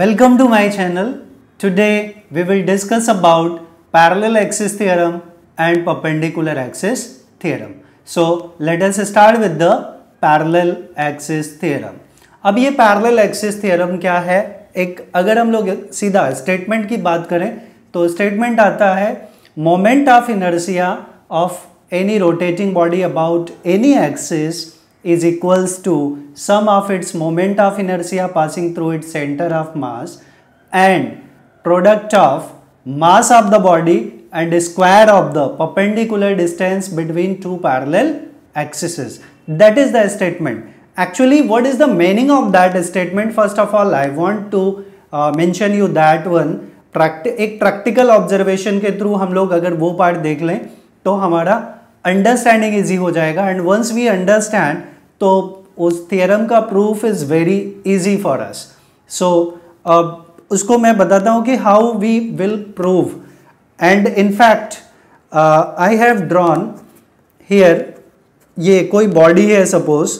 Welcome to my channel. Today we will discuss about parallel axis theorem and perpendicular axis theorem. So let us start with the parallel axis theorem. अब ये parallel axis theorem क्या है? एक अगर हम लोग सीधा statement की बात करें तो statement आता है moment of inertia of any rotating body about any axis is equals to sum of its moment of inertia passing through its center of mass and product of mass of the body and square of the perpendicular distance between two parallel axes. That is the statement. Actually, what is the meaning of that statement? First of all, I want to mention you that one. एक practical observation के through हम लोग अगर वो part देख लें तो हमारा अंडरस्टैंडिंग इजी हो जाएगा एंड वंस वी अंडरस्टैंड तो उस थ्योरम का proof is very easy for us. So उसको मैं बताता हूँ कि how we will prove and in fact I have drawn here ये कोई बॉडी है. सपोज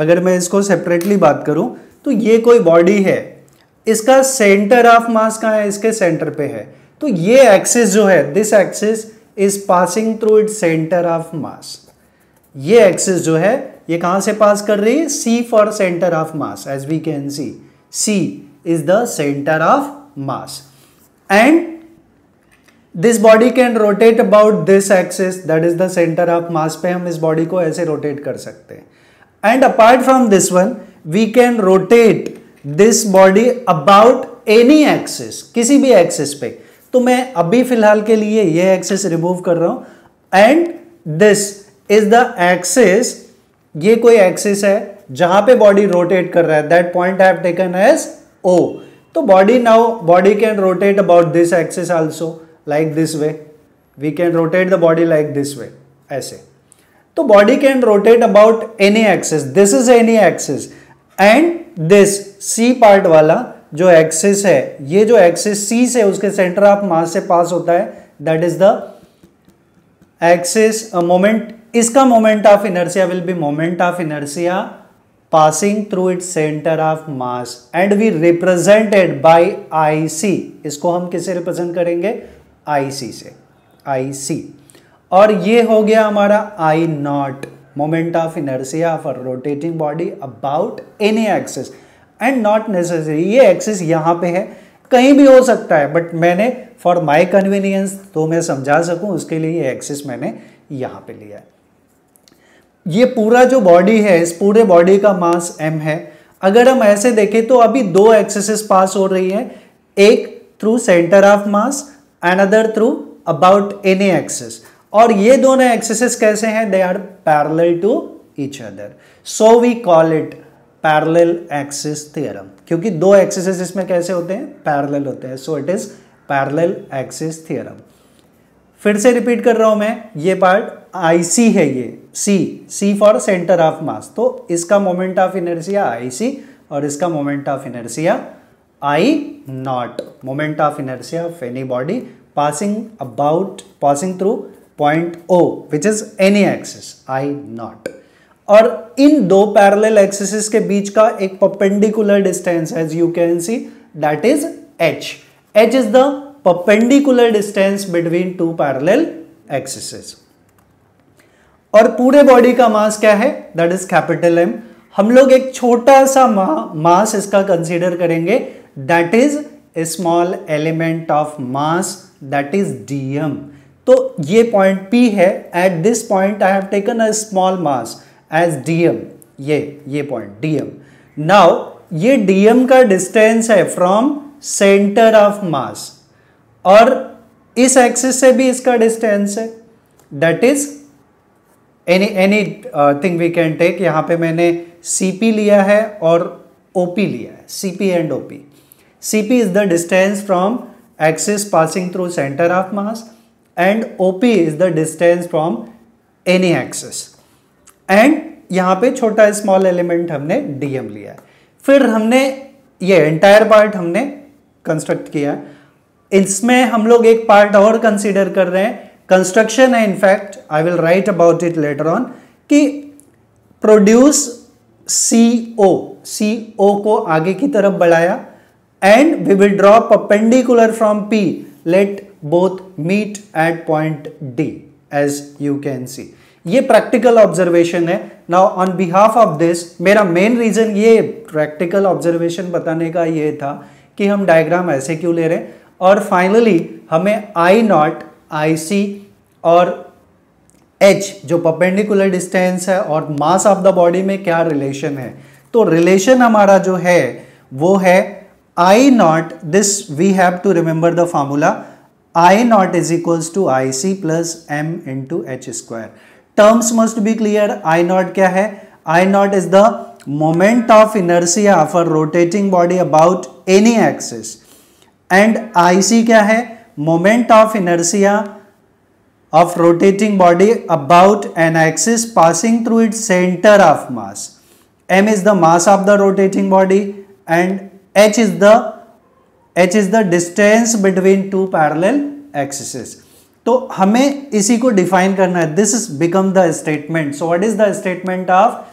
अगर मैं इसको सेपरेटली बात करूँ तो ये कोई बॉडी है, इसका सेंटर ऑफ मास कहाँ है? इसके सेंटर पे है. तो ये एक्सिस जो है this axis is passing through its centre of mass. ये एक्सिस जो है ये कहाँ से पास कर रही है? C for centre of mass. As we can see, C is the centre of mass and this body can rotate about this axis that is the centre of mass. पे हम इस बॉडी को ऐसे रोटेट कर सकते हैं and apart from this one we can rotate this body about any axis, किसी भी एक्सिस पे. तो मैं अभी फिलहाल के लिए यह एक्सिस रिमूव कर रहा हूं and this is the axis. ये कोई एक्सिस है जहां पे बॉडी रोटेट कर रहा है, that point I have taken as O. तो body now body can rotate about this axis also like this way. We can rotate the body like this way ऐसे. तो body can rotate about any axis, this is any axis and this C part वाला जो axis है ये जो axis सी से उसके centre of मास से पास होता है that is the axis moment. इसका moment of inertia will be moment of inertia passing through its centre of mass and we represented by I C. इसको हम किसे रिप्रेजेंट करेंगे? आई सी से, आई सी. और ये हो गया हमारा I naught, moment of inertia of rotating body about any axis and not necessary. ये एक्सिस यहाँ पे है, कहीं भी हो सकता है, बट मैंने फॉर माई कन्वीनियंस तो मैं समझा सकूं उसके लिए ये एक्सिस मैंने यहाँ पे लिया है. ये पूरा जो बॉडी है इस पूरे बॉडी का मास m है. अगर हम ऐसे देखें तो अभी दो एक्सिसेस पास हो रही है, एक through centre of mass and other through about any axis. और ये दोनों एक्सिसेस कैसे हैं? They are parallel to each other. So we call it parallel axis theorem, क्योंकि दो एक्सिसेस इसमें कैसे होते हैं? पैरेलल होते हैं. So it is parallel axis theorem. फिर से रिपीट कर रहा हूं मैं, ये पार्ट आई सी है, ये C, C for centre of mass. तो इसका moment of inertia I C और इसका moment of inertia I naught, moment of inertia of any body passing about, passing through point O which is any axis, I naught. और इन दो parallel axes के बीच का एक perpendicular distance as you can see that is h. h is the perpendicular distance between two parallel axes. और पूरे body का मास क्या है? That is capital M. हम लोग एक छोटा सा मास इसका कंसीडर करेंगे that is small element of mass that is dm. तो ये पॉइंट p है, at this point I have taken a small mass as dm. ये पॉइंट dm. नाउ ये dm का डिस्टेंस है फ्रॉम सेंटर ऑफ मास और इस axis से भी इसका डिस्टेंस है that is anything we can take. यहाँ पे मैंने cp लिया है और op लिया है, cp and op. cp is the distance from axis passing through centre of mass and op is the distance from any axis and यहाँ पे छोटा स्मॉल एलिमेंट हमने dm लिया है. फिर हमने ये एंटायर पार्ट हमने कंस्ट्रक्ट किया, इसमें हम लोग एक पार्ट और कंसीडर कर रहे हैं, कंस्ट्रक्शन है. In fact I will write about it later on कि प्रोड्यूस CO, CO को आगे की तरफ बढ़ाया and we will draw perpendicular from P. Let both meet at point D, as you can see. ये प्रैक्टिकल ऑब्जर्वेशन है. Now on behalf of this, मेरा main reason ये प्रैक्टिकल ऑब्जर्वेशन बताने का ये था कि हम डायग्राम ऐसे क्यों ले रहे हैं. और फाइनली हमें आई नॉट, आई सी और एच जो परपेंडिकुलर डिस्टेंस है और मास ऑफ द बॉडी में क्या रिलेशन है. तो रिलेशन हमारा जो है वो है I naught. This we have to remember the formula. I naught is equals to IC plus M into H square. Terms must be clear. I naught kya hai? I naught is the moment of inertia for rotating body about any axis, and IC kya hai? Moment of inertia of rotating body about an axis passing through its center of mass. M is the mass of the rotating body and H is the the distance between two parallel axes. तो हमें इसी को define करना है. This is become the statement. So what is the statement of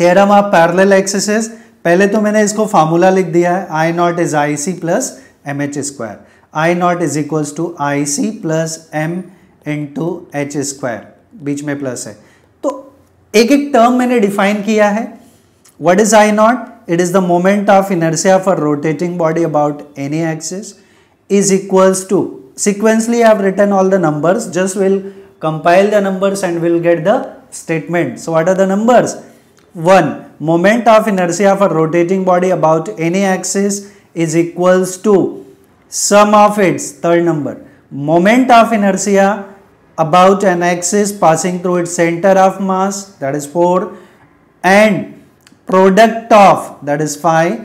theorem of parallel axes? पहले तो मैंने इसको फार्मूला लिख दिया है. I naught is I C plus M H square. I naught is equals to I C plus M into H square. बीच में plus है. तो एक एक टर्म मैंने डिफाइन किया है. What is I naught? It is the moment of inertia for rotating body about any axis is equals to. Sequentially I have written all the numbers. Just we'll compile the numbers and we'll get the statement. So what are the numbers? 1. Moment of inertia for rotating body about any axis is equals to sum of its, third number, moment of inertia about an axis passing through its center of mass, that is 4, and product of, that is 5.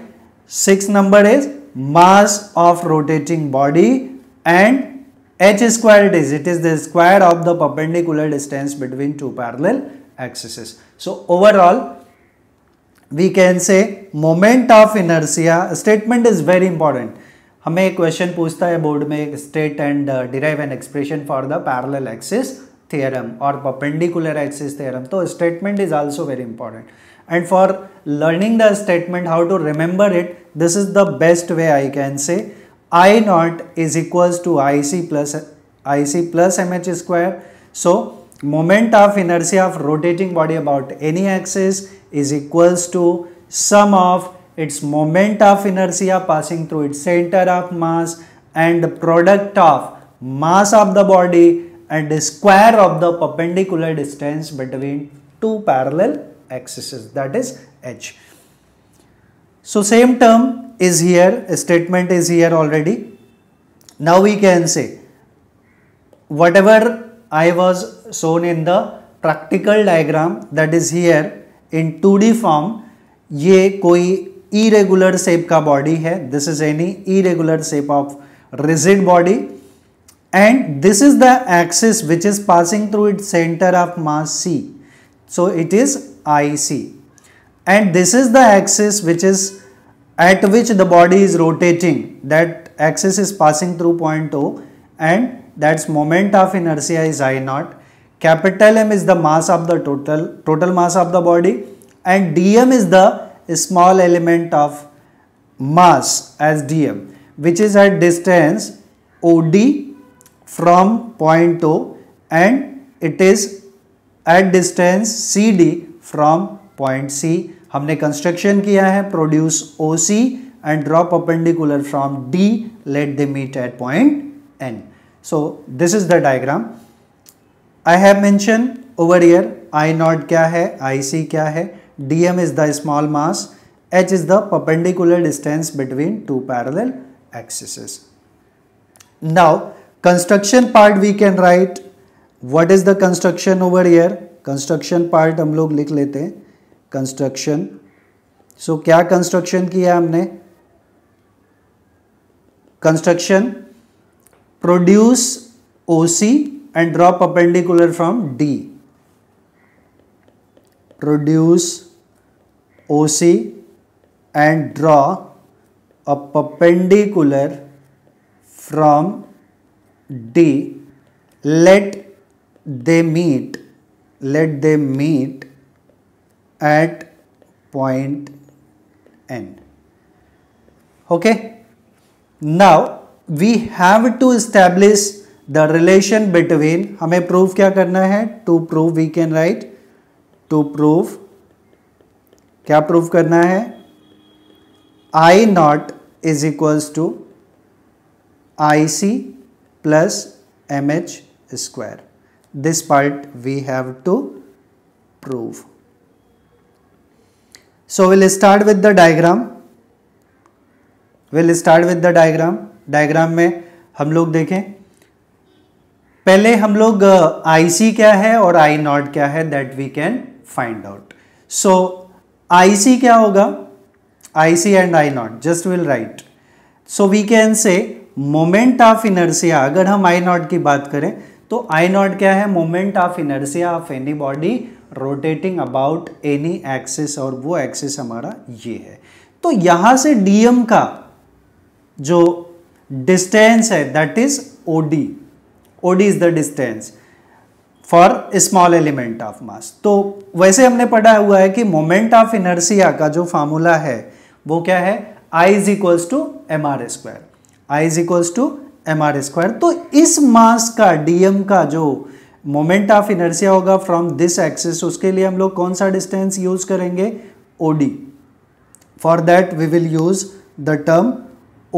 6 number is mass of rotating body. And h square it is the square of the perpendicular distance between two parallel axes. So overall we can say moment of inertia. Statement is very important. हमें एक question पूछता है board में, state and derive an expression for the parallel axis theorem or perpendicular axis theorem. तो statement is also very important. And for learning the statement, how to remember it, this is the best way I can say. I naught is equals to IC plus MH square. So moment of inertia of rotating body about any axis is equals to sum of its moment of inertia passing through its center of mass and the product of mass of the body and the square of the perpendicular distance between two parallel axes, that is H. So same term is here, a statement is here already. Now we can say whatever I was shown in the practical diagram, that is here in 2D form. ये कोई irregular shape का body है. This is any irregular shape of rigid body and this is the axis which is passing through its center of mass C. So it is IC and this is the axis which is at which the body is rotating. That axis is passing through point O and that's moment of inertia is I naught. Capital M is the mass of the total mass of the body and dm is the small element of mass as dm which is at distance OD from point O and it is at distance CD from point C. हमने construction किया है. Produce O C and draw perpendicular from D. Let they meet at point N. So this is the diagram. I have mention over here I naught क्या है, I C क्या है, D M is the small mass, H is the perpendicular distance between two parallel axes. Now construction part we can write. What is the construction over here? Construction part हम लोग लिख लेते हैं. Construction. सो क्या construction किया हमने? Construction produce OC and draw perpendicular from D. Produce OC and draw a perpendicular from D. Let they meet at point N. Okay. Now we have to establish the relation between, हमें prove क्या करना है? To prove we can write to prove, क्या prove करना है? I naught is equals to IC plus MH square. This part we have to prove. So we'll start with the diagram. Diagram में हम लोग देखें, पहले हम लोग IC क्या है और I naught क्या है that we can find out. So IC क्या होगा? IC and I naught just we'll write. So we can say moment of inertia, अगर हम I naught की बात करें तो I naught क्या है? Moment of inertia of any body rotating about any axis, और वो एक्सिस हमारा ये है. तो यहाँ से dm का जो डिस्टेंस है that is OD. OD is the distance for small element of mass. तो वैसे हमने पढ़ा हुआ है कि मोमेंट ऑफ इनर्शिया का जो फार्मूला है वो क्या है? I is equals to mr square. I is equals to mr square. तो इस मास का dm का जो मोमेंट ऑफ इनर्शिया होगा फ्रॉम दिस एक्सिस, उसके लिए हम लोग कौन सा डिस्टेंस यूज करेंगे? OD. For that we will use the term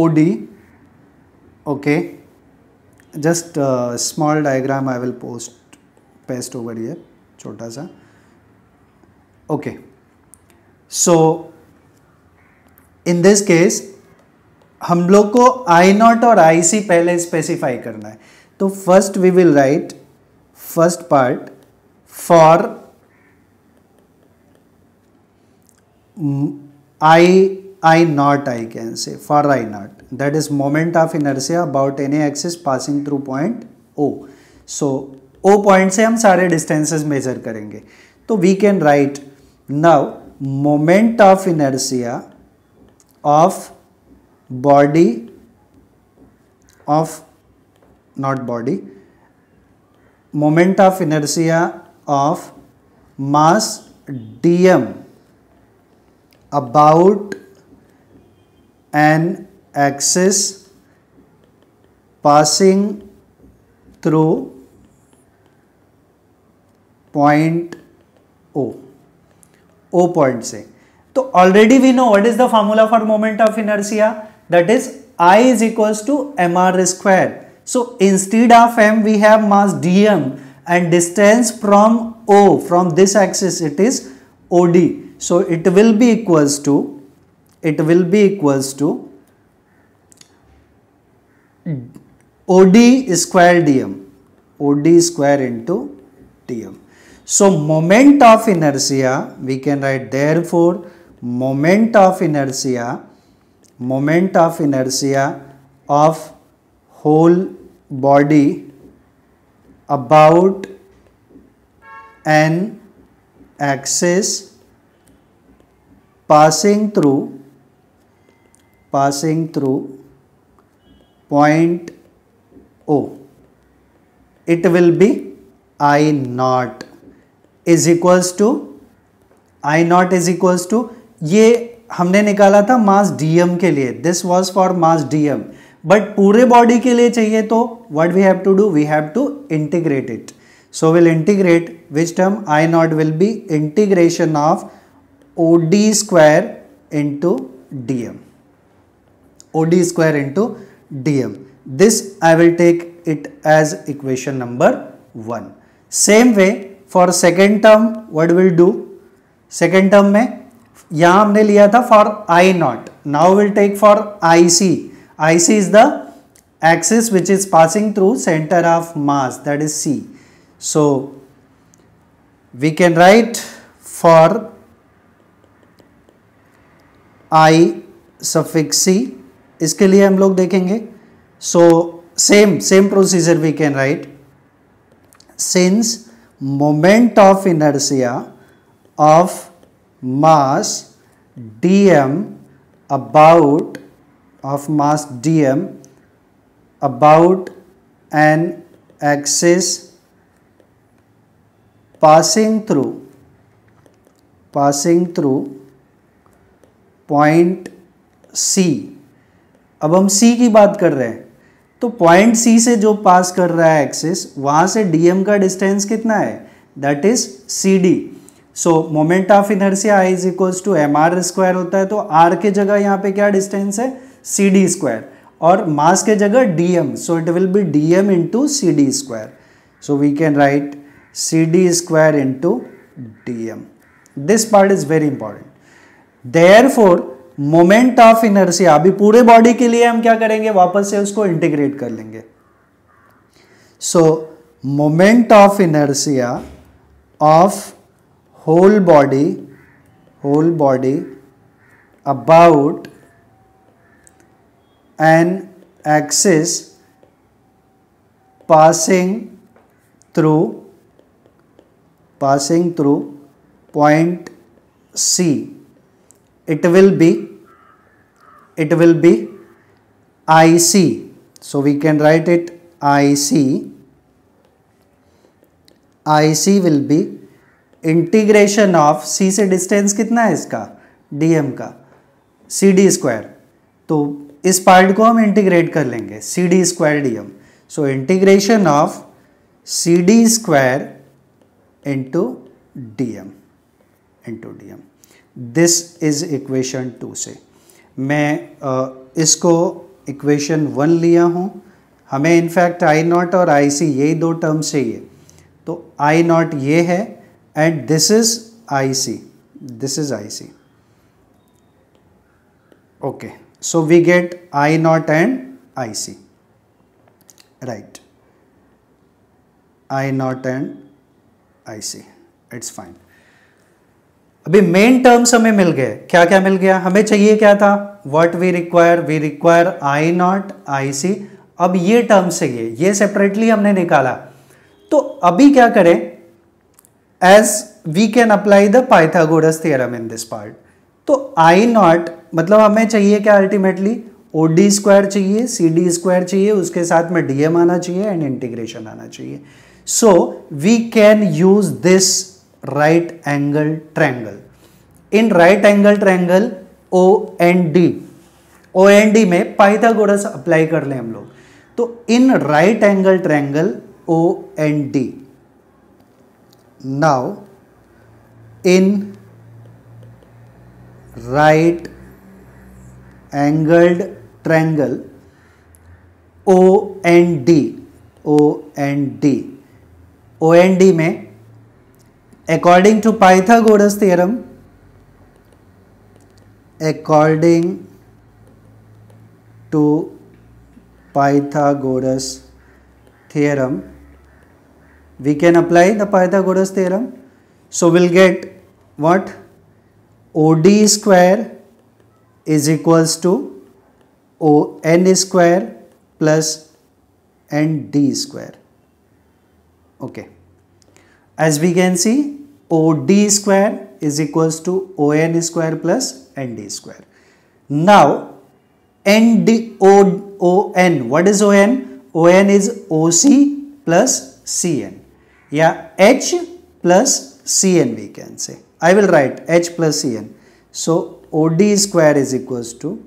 OD. Okay, just small diagram I will paste over here, छोटा सा. Okay, so in this case हम लोग को I naught और IC पहले स्पेसिफाई करना है. तो first we will write first part for I naught, I can say for I naught that is moment of inertia about any axis passing through point O. So O point से हम सारे distances measure करेंगे. तो we can write now moment of inertia of body of not body moment of inertia of mass dm about an axis passing through point O. O point से. तो already we know what is the formula for moment of inertia. That is I is equals to mr square. So instead of m we have mass dm and distance from O, from this axis it is OD. So it will be equals to OD square dm, OD square into dm. So moment of inertia we can write therefore moment of inertia of whole body about an axis passing through point O, it will be I naught is equals to ये हमने निकाला था मास dm के लिए, this was for mass dm, but पूरे body के लिए चाहिए तो what we have to do? We have to integrate it. So will integrate which term? I naught will be integration of OD square into dm. OD square into dm. This I will take it as equation number 1. Same way for second term what will do? Second term में यहाँ हमने लिया था for I naught, now will take for IC. IC is the axis which is passing through centre of mass that is C. So we can write for I suffix C, इसके लिए हम लोग देखेंगे. So same procedure we can write since moment of inertia of mass dm about an axis passing through point C अब हम C की बात कर रहे हैं, तो पॉइंट C से जो पास कर रहा है एक्सिस, वहाँ से DM का डिस्टेंस कितना है, that is CD। So moment of inertia I is equals to MR square होता है, तो R के जगह यहाँ पे क्या डिस्टेंस है, CD स्क्वायर, और मास के जगह DM, so it will be DM into CD square. So we can write CD square into dm. This part is very important. Therefore, moment of inertia अभी पूरे बॉडी के लिए हम क्या करेंगे, वापस से उसको इंटीग्रेट कर लेंगे। So, moment of inertia of whole body about an axis passing through point C, it will be IC, so we can write it IC will be integration of C से distance कितना है इसका, DM का, CD square, तो इस part को हम integrate कर लेंगे CD square DM, so integration of CD square into dm। This is equation 2 से मैं इसको इक्वेशन 1 लिया हूँ। हमें इनफैक्ट आई नॉट और आई सी यही दो टर्म चाहिए, तो आई नॉट ये है and this is I C. Okay, so we get I naught and I C, right, I naught and I C, it's fine. अभी मेन टर्म्स हमें मिल गए, क्या क्या मिल गया, हमें चाहिए क्या था, what we require I naught I C. अब ये टर्म्स चाहिए, ये सेपरेटली हमने निकाला, तो अभी क्या करें, as we can apply the Pythagoras theorem in this part. तो आई नॉट मतलब हमें चाहिए क्या, अल्टीमेटली ओडी स्क्वायर चाहिए, सी डी स्क्वायर चाहिए, उसके साथ में डीएम आना चाहिए एंड इंटीग्रेशन आना चाहिए। So we can use this right angle triangle. In right angle triangle O and D में पाइथागोरस अप्लाई कर लें हम लोग, तो in right angle triangle O and D, now in right angled triangle O and D में according to Pythagoras theorem we can apply the Pythagoras theorem, so we'll get what, OD square is equals to ON square plus ND square. Okay, as we can see, OD square is equals to ON square plus ND square. Now, ON, what is ON? ON is OC plus CN, yeah, H plus CN we can say. I will write H plus CN. So, OD square is equals to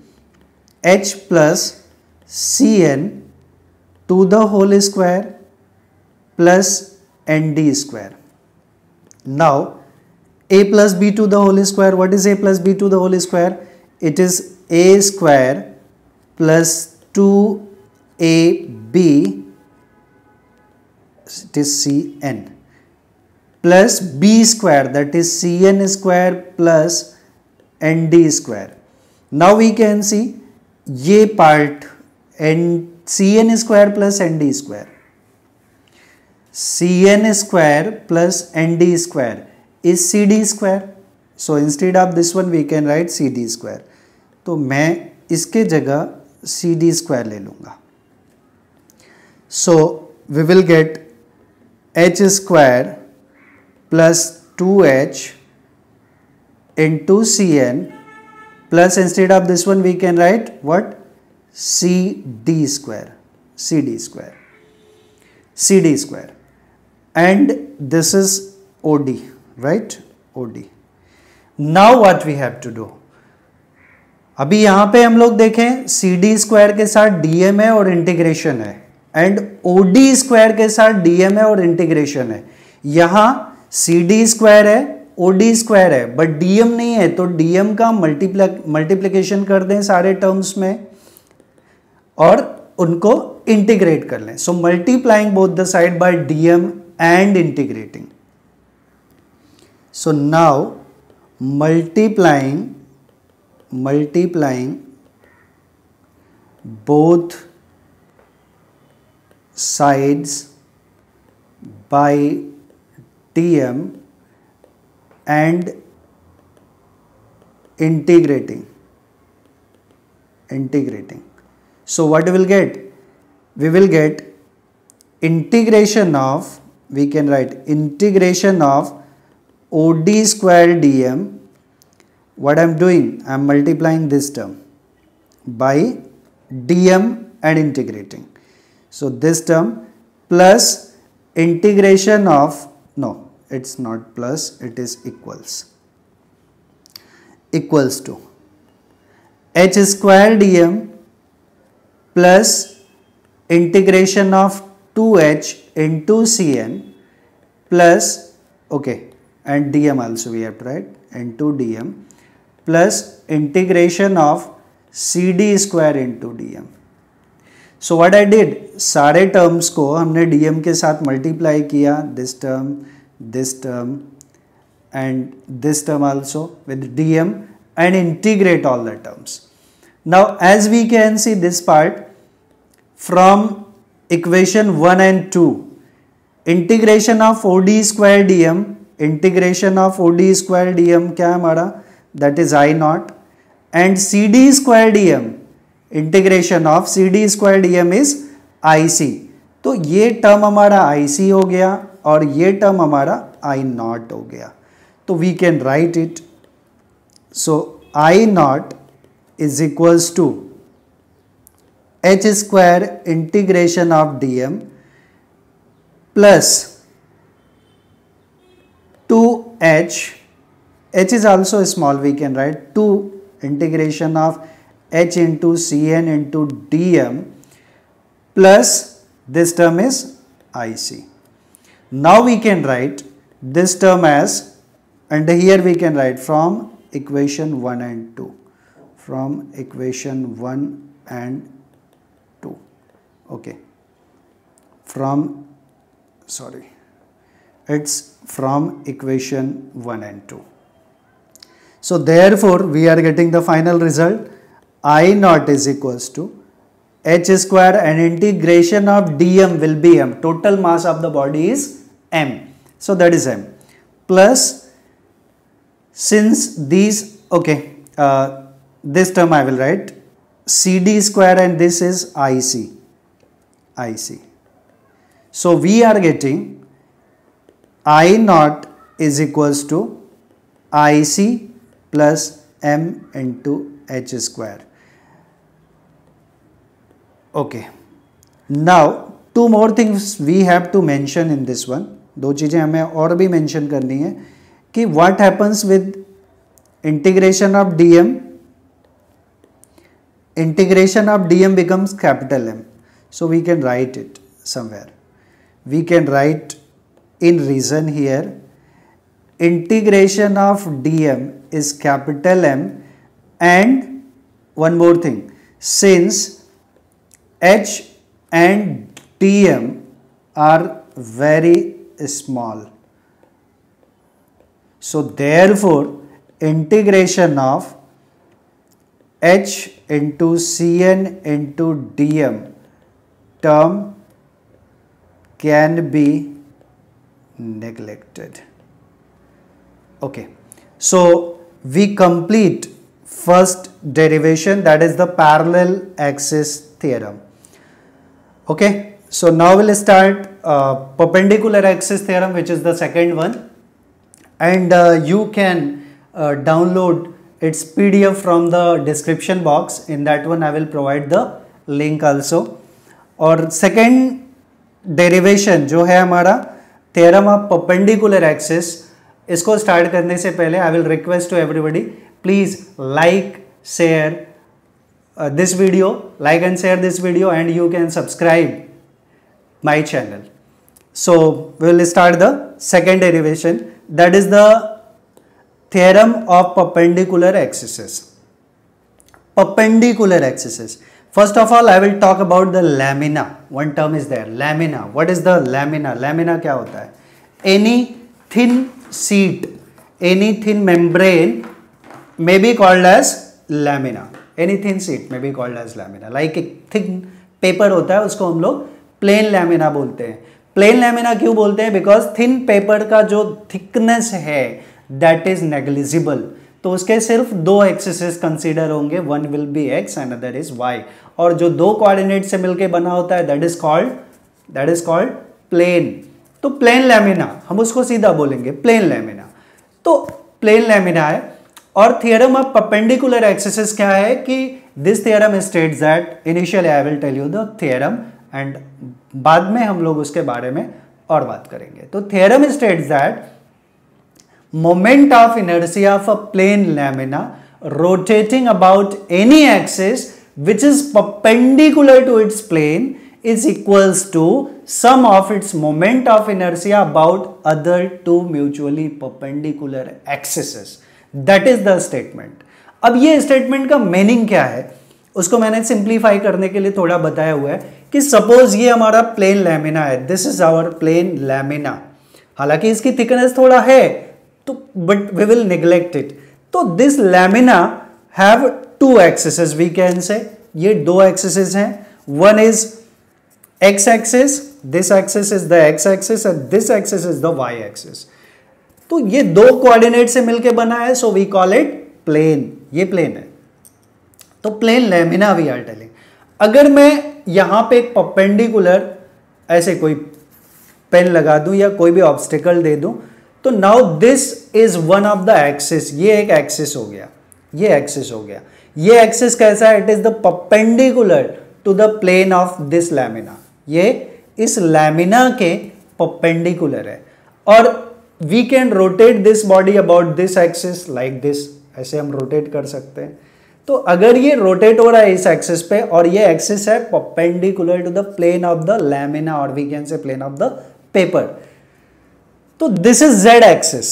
H plus CN to the whole square plus ND square. Now A plus B to the whole square, what is A plus B to the whole square? It is A square plus 2AB, it is CN, plus B square, that is CN square plus ND square. Now we can see ये part CN square plus ND square. CN square plus ND square is CD square. So instead of this one we can write CD square. तो मैं इसके जगह CD square ले लूँगा. So we will get H square plus 2H into CN plus instead of this one we can write what? CD square. And this is OD, right? OD. Now what we have to do? अभी यहाँ पे हम लोग देखें सी D square के साथ DM है और इंटीग्रेशन है, एंड ओ डी स्क्वायर के साथ डीएम है और इंटीग्रेशन है। यहाँ सी डी स्क्वायर है, ओ डी स्क्वायर है, बट डीएम नहीं है, तो डीएम का मल्टीप्लिकेशन कर दें सारे टर्म्स में और उनको इंटीग्रेट कर लें। So multiplying both the side by DM and integrating. So now multiplying both sides by dm and integrating. So what we will get? We will get integration of, we can write integration of od square dm. What I am doing? I am multiplying this term by dm and integrating. So this term plus integration of, no, it's not plus, it is equals to h square dm plus integration of 2h into cn plus, okay, and dm also we have to write, into dm plus integration of cd square into dm. So what I did, सारे terms को हमने dm के साथ multiply किया, this term and this term also with dm and integrate all the terms. Now as we can see this part from equation 1 and 2, integration of od square dm, integration of od square dm क्या है हमारा, that is I naught, and cd square dm, integration of cd square dm is ic. तो ये term हमारा ic हो गया और ये term हमारा I naught हो गया, तो we can write it. So I naught is equals to h square integration of dm plus 2h, h is also small, we can write 2 integration of h into cn into dm plus this term is ic. Now we can write this term as, and here we can write from equation 1 and 2, from equation 1 and 2, okay, from, sorry, it's from equation 1 and 2. So therefore we are getting the final result, I naught is equals to h square and integration of dm will be m, total mass of the body is m, so that is m, plus, since these, okay, this term I will write cd square and this is ic. So we are getting I naught is equals to ic plus m into h square. Okay, now two more things we have to mention in this one. दो चीज़ें हमें और भी mention करनी है कि what happens with integration of dm, integration of dm becomes capital M. So we can write it somewhere, we can write in reason here, integration of dm is capital M, and one more thing, since h and dm are very small, so therefore integration of h into cn into dm term can be neglected. Okay, so we complete first derivation, that is the parallel axis theorem. Okay, so now we'll start perpendicular axis theorem, which is the second one, and you can download its PDF from the description box. In that one I will provide the link also. और second derivation जो है हमारा theorem of perpendicular axis, इसको start करने से पहले I will request to everybody, please like share this video, like and share this video, and you can subscribe my channel. So we will start the second derivation, that is the theorem of perpendicular axes. Perpendicular axes. First of all, I will talk about the lamina. One term is there, lamina. What is the lamina? Lamina क्या होता है? Any thin sheet, any thin membrane may be called as lamina. Any thin sheet may be called as lamina. Like एक thin paper होता है, उसको हम लोग plain lamina बोलते हैं. Plain lamina क्यों बोलते हैं? Because thin paper का जो thickness है that is negligible. तो उसके सिर्फ दो एक्सिसेस कंसीडर होंगे, one will be x and other is Y, और जो दो कोऑर्डिनेट से मिलके बना होता है दैट इज कॉल्ड प्लेन. तो प्लेन लैमिना हम उसको सीधा बोलेंगे प्लेन लैमिना. तो प्लेन लैमिना है. और थियरम ऑफ परपेंडिकुलर एक्सिसेस क्या है कि this theorem states that, initially I will tell you the theorem and बाद में हम लोग उसके बारे में और बात करेंगे. तो theorem states that moment of inertia of a plane lamina rotating about any axis which is perpendicular to its plane is equals to sum of its moment of inertia about other two mutually perpendicular axes. That is the statement. अब ये statement का meaning क्या है उसको मैंने simplify करने के लिए थोड़ा बताया हुआ है कि suppose ये हमारा plane lamina है, this is our plane lamina. हालांकि इसकी thickness थोड़ा है तो but we will neglect it. तो this lamina have two axes we can say. ये दो axes हैं, one is x axis, this axis is the x axis and this axis is the y axis. तो ये दो coordinate से मिलके बना है, so we call it plane. ये plane है. तो plane lamina we are telling. अगर मैं यहाँ पे एक perpendicular ऐसे कोई पेन लगा दूँ या कोई भी obstacle दे दूँ, तो now this is one of the axis. ये एक एक्सिस हो गया, ये एक्सिस हो गया, ये एक्सिस कैसा है? It is the perpendicular to the plane of this lamina. ये इस लैमिना के परपेंडिकुलर है. और we can rotate this body about this axis like this, ऐसे हम रोटेट कर सकते हैं. तो अगर ये रोटेट हो रहा है इस एक्सिस पे और ये एक्सिस है perpendicular to the plane of the lamina और we can say plane of the paper. तो this is z axis.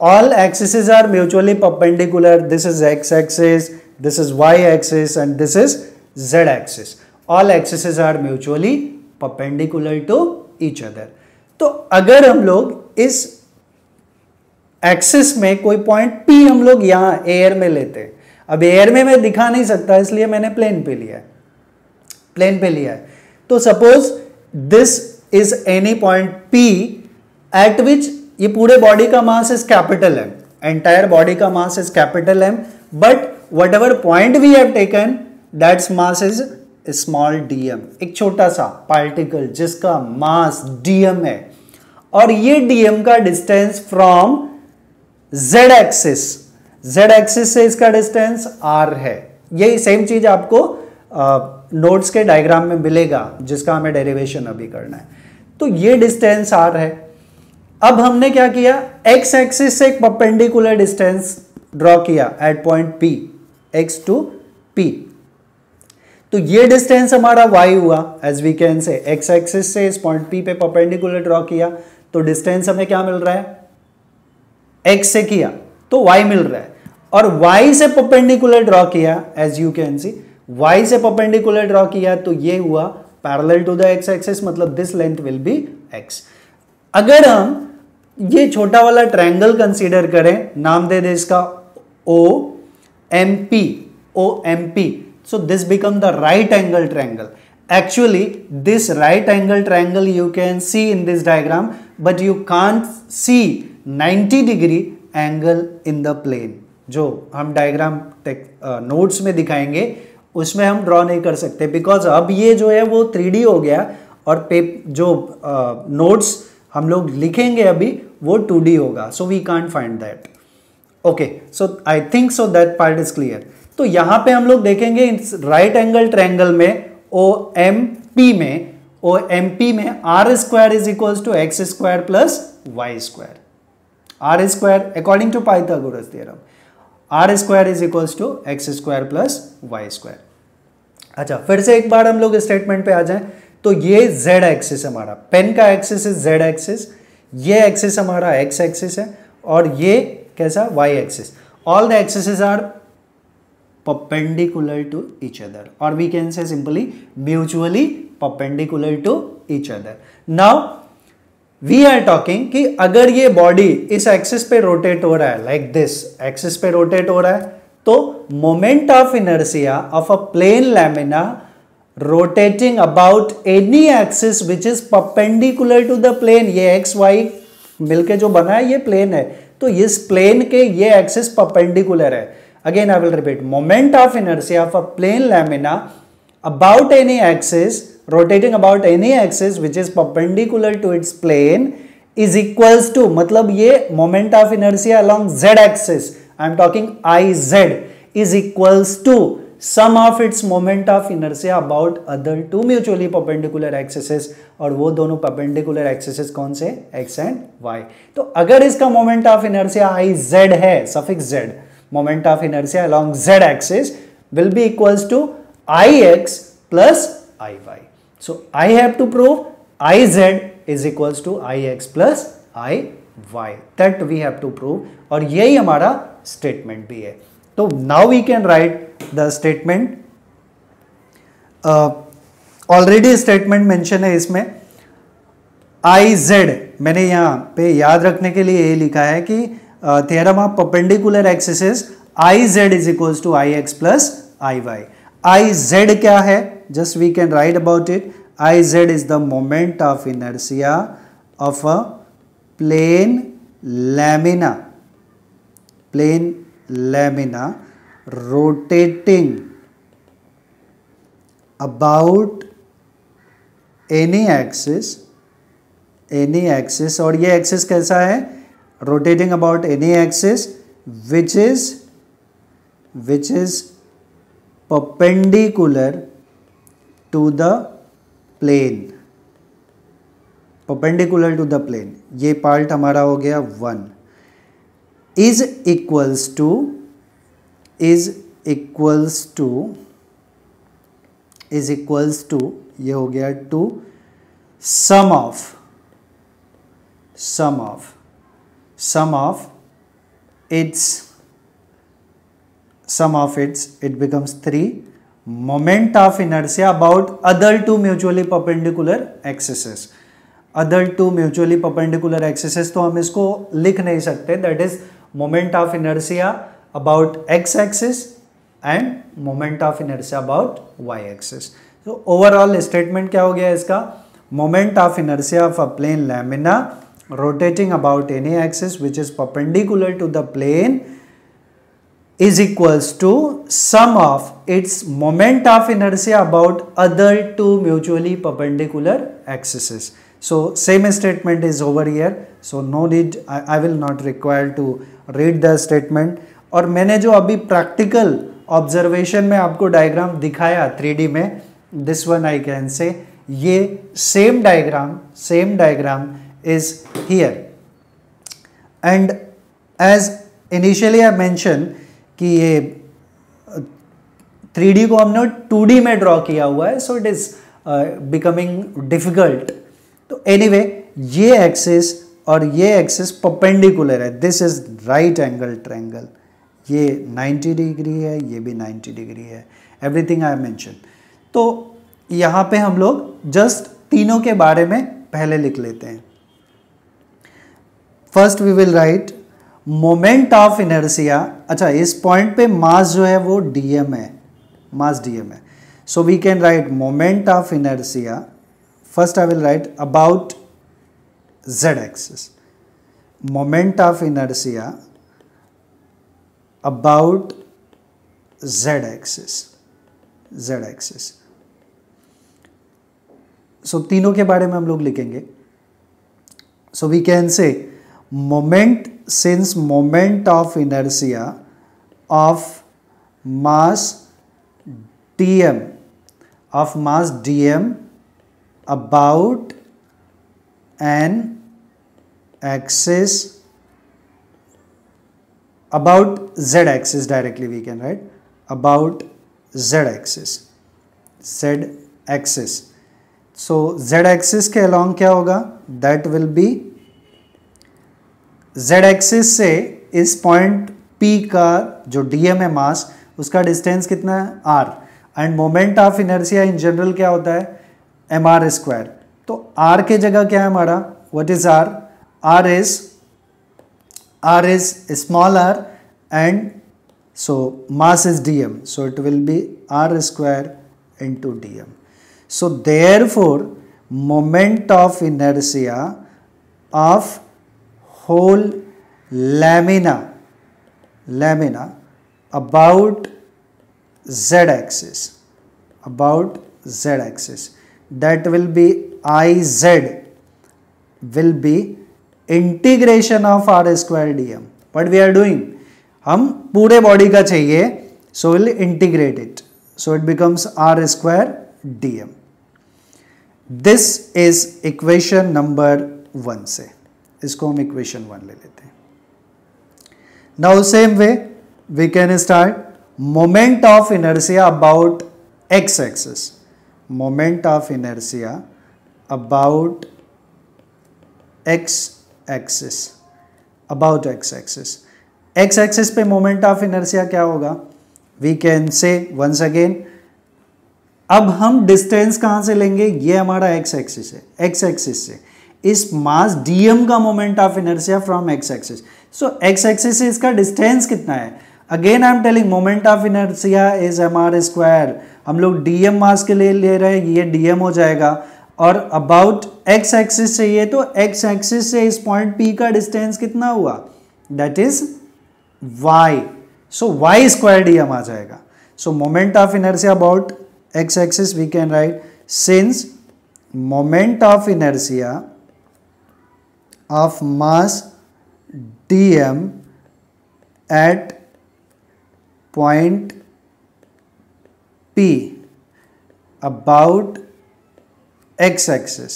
All axis are mutually perpendicular. This is x axis, this is y axis and this is z axis. All axis are mutually perpendicular to each other. तो अगर हम लोग इस axis में कोई point P हम लोग यहाँ एयर में लेते हैं. अब एयर में मैं दिखा नहीं सकता इसलिए मैंने प्लेन पे लिया है, प्लेन पे लिया है. तो suppose this is any point P at which ये पूरे बॉडी का mass is capital M, entire body का mass is capital M, but whatever point we have taken that's mass is small D M. एक छोटा सा particle जिसका मास D M है और ये डी एम का distance from z axis, z axis से इसका डिस्टेंस r है. यही सेम चीज आपको नोड्स के डायग्राम में मिलेगा जिसका हमें डेरिवेशन अभी करना है. तो ये डिस्टेंस r है. अब हमने क्या किया, x एक्सिस से एक परपेंडिकुलर डिस्टेंस ड्रॉ किया at point P, x to P. तो ये डिस्टेंस हमारा y हुआ as we can say. x axis से इस पॉइंट P पे परपेंडिकुलर ड्रॉ किया तो डिस्टेंस हमें क्या मिल रहा है, x से किया तो y मिल रहा है. और y से परपेंडिकुलर ड्रॉ किया as you can see, y से परपेंडिकुलर ड्रॉ किया तो ये हुआ parallel to the x axis, मतलब this length will be x. अगर हम ये छोटा वाला ट्रायंगल कंसीडर करें, नाम दे दे इसका OMP, OMP. So this become the right angle triangle. Actually this right angle triangle you can see in this diagram but you can't see 90 degree angle in the plane. जो हम diagram notes में दिखाएंगे उसमें हम draw नहीं कर सकते because अब ये जो है वो 3D हो गया और जो नोट्स हम लोग लिखेंगे अभी वो 2D होगा. So we can't find that. Okay, so I think so that part is clear. तो यहाँ पे हम लोग देखेंगे इस राइट एंगल ट्रायंगल में OMP में are square is equals to x square plus Y square. Are square according to Pythagoras theorem, are square is equals to x square plus Y square. अच्छा, फिर से एक बार हम लोग स्टेटमेंट पे आ जाएं तो ये z एक्सिस हमारा पेन का एक्सिस इज z एक्सिस, ये एक्सिस हमारा x एक्सिस है और ये कैसा y axis. All the axis are perpendicular to each other or we can say simply mutually perpendicular to each other। Now we are talking कि अगर ये body इस एक्सिस पे रोटेट हो रहा है लाइक दिस एक्सिस पे रोटेट हो रहा है तो moment of inertia of a plane lamina rotating about any axis which is perpendicular to the plane, ये एक्स वाई मिलके जो बना है ये प्लेन है तो इस प्लेन के ये एक्सिस परपेंडिकुलर है। Again I will repeat, moment of inertia of a plane lamina about any axis rotating about any axis which is perpendicular to its plane is equals to, मतलब ये moment of inertia along z axis I am talking iz is equals to sum of its moment of inertia about other two mutually perpendicular axes और वो दोनों perpendicular axes कौन से x and y। तो अगर इसका moment of inertia iz है suffix z, moment of inertia along z axis will be equals to I x plus I Y. So I have to prove I Z is equals to I x plus I Y, that we have to prove और यही हमारा statement भी है। तो now we can write the statement, already statement mention है इसमें। I Z मैंने यहाँ पे याद रखने के लिए ये लिखा है कि theorem of perpendicular axes I Z is equals to I x plus I Y. I Z क्या है, just we can write about it, I Z is the moment of inertia of a plane lamina rotating about any axis और ये axis कैसा है rotating about any axis which is perpendicular to the plane, perpendicular to the plane। ये part हमारा हो गया 1 is equals to ये हो गया 2 sum of its it becomes 3 moment of inertia about other two mutually perpendicular axes। other two mutually perpendicular axes तो हम इसको लिख नहीं सकते, that is moment of inertia about x axis and moment of inertia about y axis। तो overall statement क्या हो गया इसका, moment of inertia of a plane lamina rotating about any axis which is perpendicular to the plane is equals to sum of its moment of inertia about other two mutually perpendicular axes। So same statement is over here, so no need, I will not require to read the statement। और मैंने जो अभी practical observation में आपको diagram दिखाया 3D में, this one I can say ये same diagram is here and as initially I mentioned कि ये 3D को हमने 2D में ड्रॉ किया हुआ है so it is becoming difficult। तो anyway ये एक्सिस और ये एक्सिस परपेंडिकुलर है, this is right angle triangle, ये 90 डिग्री है ये भी 90 डिग्री है, everything I mentioned। तो यहाँ पे हम लोग जस्ट तीनों के बारे में पहले लिख लेते हैं। First we will write moment of inertia, अच्छा इस पॉइंट पे मास जो है वो dm है, मास dm है, so we can write moment of inertia, first I will write about z axis, moment of inertia about z axis. So तीनों के बारे में हम लोग लिखेंगे, so we can say moment, since moment of inertia of mass dm about an axis about z-axis directly we can write about z-axis, z-axis. So z-axis के along क्या होगा? That will be z-axis से इस point P का जो dm है मास उसका distance कितना है r, and moment of inertia in general क्या होता है एम आर स्क्वायर. तो r के जगह क्या है हमारा, what is r? r is small r and so mass is dm, so it will be r square into dm. So therefore moment of inertia of whole lamina about z-axis, that will be Iz will be integration of r square dm. What we are doing? हम पूरे body का चाहिए, so we'll integrate it. So it becomes r square dm. This is equation number 1 से, इसको हम equation 1 ले लेते हैं. Now same way we can start moment of inertia about x-axis, moment of inertia about x-axis, about x-axis. x-axis पे moment of inertia क्या होगा? We can say once again, अब हम distance कहाँ से लेंगे? ये हमारा x-axis है, x-axis से इस मास dm का moment of inertia from x-axis. So x-axis से इसका distance कितना है? Again I am telling moment of inertia is M R square. हम लोग dm मास के लिए ले रहे हैं, ये dm हो जाएगा, और अबाउट x एक्सिस चाहिए तो x एक्सिस से इस पॉइंट P का डिस्टेंस कितना हुआ, that is y. So y square dm आ जाएगा. So moment of inertia about x axis we can write, since moment of inertia of mass dm at point P about x-axis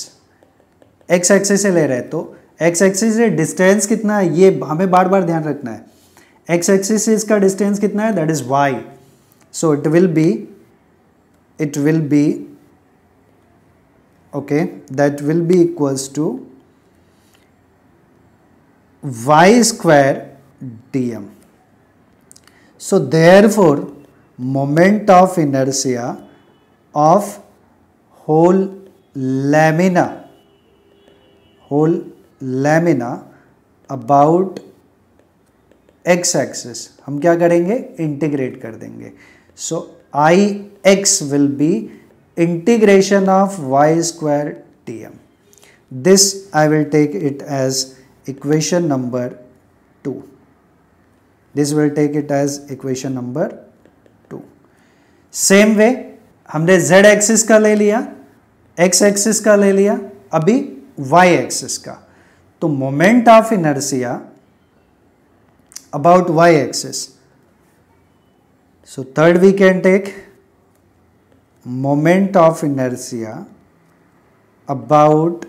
से ले रहे हैं, तो x-axis से डिस्टेंस कितना है ये हमें बार बार ध्यान रखना है. x-axis से इसका डिस्टेंस कितना है, that is y. So it will be okay, that will be equals to y square dm. So therefore moment of inertia of whole lamina about x axis हम क्या करेंगे, इंटीग्रेट कर देंगे. So Ix will be integration of y square dm. This I will take it as equation number 2. This will take it as equation number 2. Same way हमने z axis का ले लिया, x axis का ले लिया, अभी y एक्सिस का. तो moment of inertia about y axis. So third we can take moment of inertia about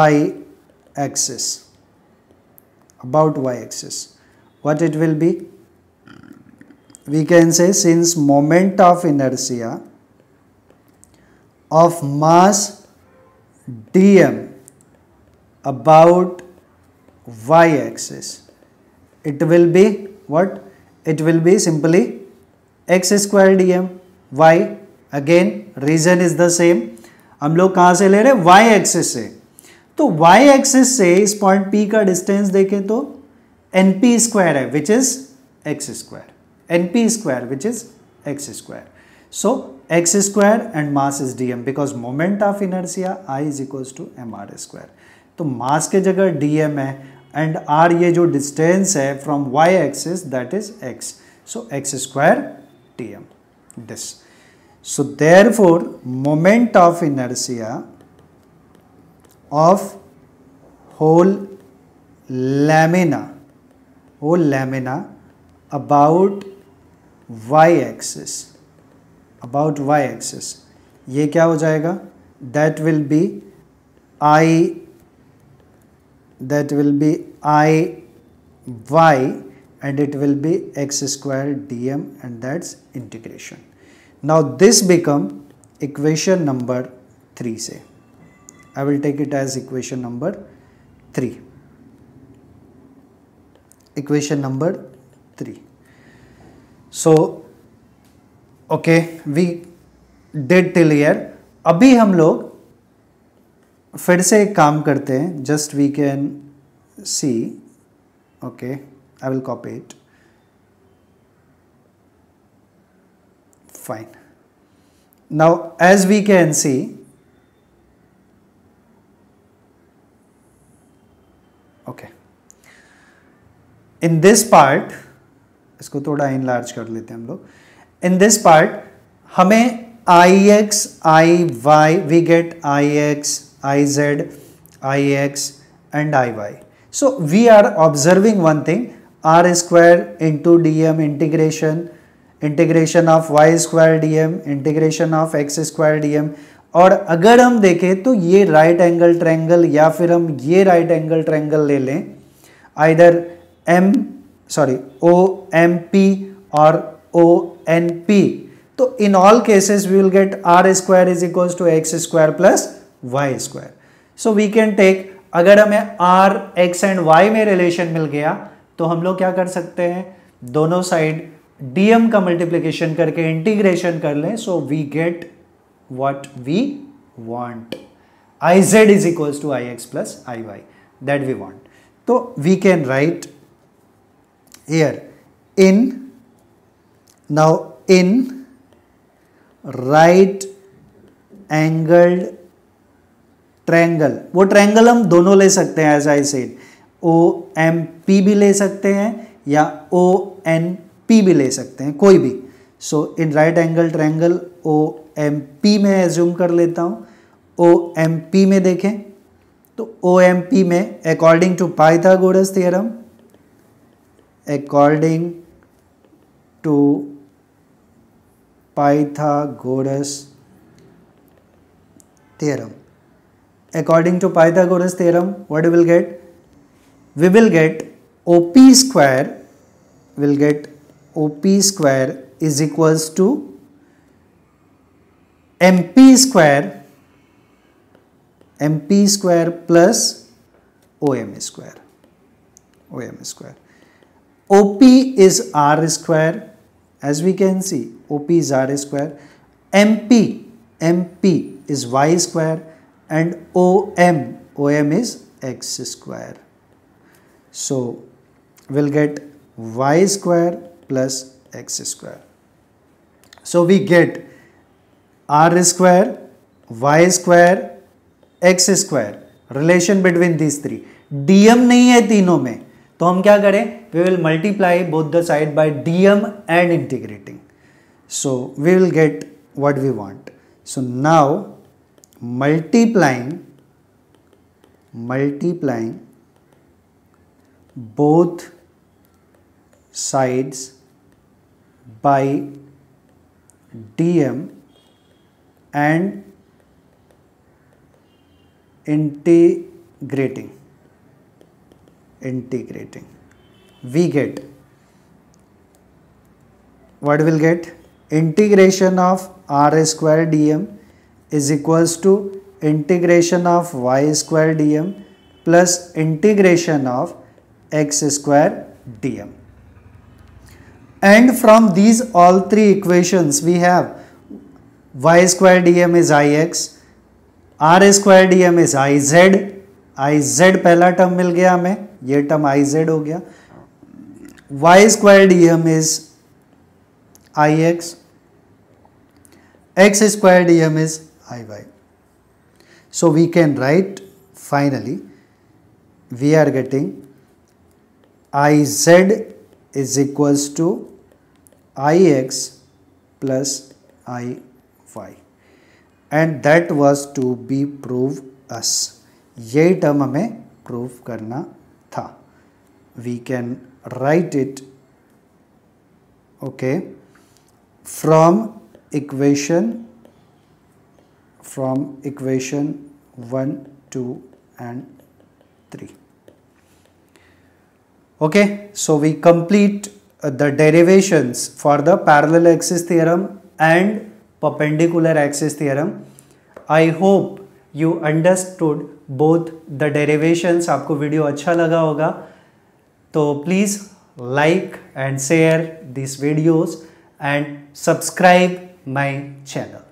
y axis, about y-axis. What it will be? We can say, since moment of inertia of mass dm about y-axis, it will be what? It will be simply x square dm, y. Again reason is the same. हम लोग कहाँ से ले रहे हैं, y-axis से. तो y axis से इस पॉइंट P का डिस्टेंस देखें तो np स्क्वायर है which is x square, np square which is x square. So x square and mass is dm because moment of inertia I is equals to M R square. तो mass के जगह dm है and r ये जो distance है from y axis that is x. So x square dm this. So therefore moment of inertia of whole lamina about y axis ये क्या हो जाएगा, that will be i y and it will be x square dm, and that's integration. Now this become equation number 3 say. I will take it as equation number 3. Equation number 3. So okay, we did till here. अभी हम लोग फिर से एक काम करते हैं. Just we can see. Okay, I will copy it. Fine. Now as we can see, okay, in this part इसको थोड़ा इनलार्ज कर लेते हैं हम लोग. इन दिस पार्ट हमें ix, iy, we get ix, iz, ix and iy. So we are observing one thing, r square into dm integration of y square dm, integration of x square dm. और अगर हम देखें तो ये right angle triangle या फिर हम ये राइट एंगल ट्रायंगल ले लें, आइदर m सॉरी omp और onp. तो in all cases we will get are square is equal to x square plus Y square. So we can take, अगर हमें आर एक्स एंड वाई में relation मिल गया तो हम लोग क्या कर सकते हैं, दोनों साइड डीएम का मल्टीप्लिकेशन करके इंटीग्रेशन कर लें. So we get what we want, I Z is equal to I x plus I Y, that we want. तो we can write here in, now in right angled triangle, वो triangle हम दोनों ले सकते हैं as I said, O M P भी ले सकते हैं या ओ एन पी भी ले सकते हैं, कोई भी. So in right angle triangle O M P में एज्यूम कर लेता हूँ. ओ एम पी में देखें तो ओ एम पी में according to Pythagoras theorem, according to Pythagoras theorem, according to Pythagoras theorem, what we will get? We will get OP square, will get OP square is equals to MP square plus OM square, OM square. OP is R square, as we can see OP is R square, MP is Y square and OM is X square. So we'll get Y square plus X square. So we get R square, Y square, X square, relation between these three. DM नहीं है तीनों में, तो हम क्या करें, we will multiply both the side by dm and integrating. So we will get what we want. So now multiplying both sides by dm and integrating, we get what will get, integration of r square dm is equals to integration of y square dm plus integration of x square dm. And from these all three equations we have y square dm is ix, r square dm is iz, iz पहला term मिल गया हमें, ये term I Z हो गया. Y square D M is I x, x square D M is I Y. So we can write finally we are getting I Z is equals to I x plus I Y, and that was to be prove us. यही term हमें prove करना था. We can write it okay from equation 1, 2 and 3. Okay, so we complete the derivations for the parallel axis theorem and perpendicular axis theorem. I hope you understood both the derivations. आपको video अच्छा लगा होगा तो please like and share these videos and subscribe my channel.